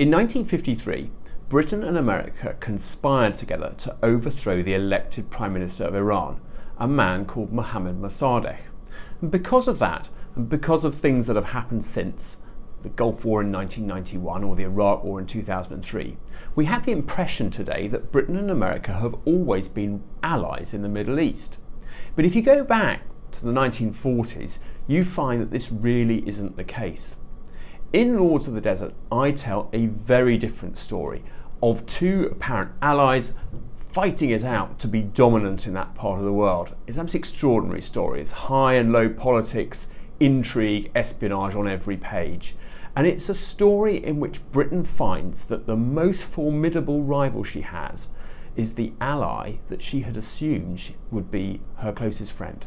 In 1953, Britain and America conspired together to overthrow the elected Prime Minister of Iran, a man called Mohammad Mossadegh. And because of that, and because of things that have happened since, the Gulf War in 1991 or the Iraq War in 2003, we have the impression today that Britain and America have always been allies in the Middle East. But if you go back to the 1940s, you find that this really isn't the case. In Lords of the Desert, I tell a very different story of two apparent allies fighting it out to be dominant in that part of the world. It's an extraordinary story. It's high and low politics, intrigue, espionage on every page. And it's a story in which Britain finds that the most formidable rival she has is the ally that she had assumed would be her closest friend.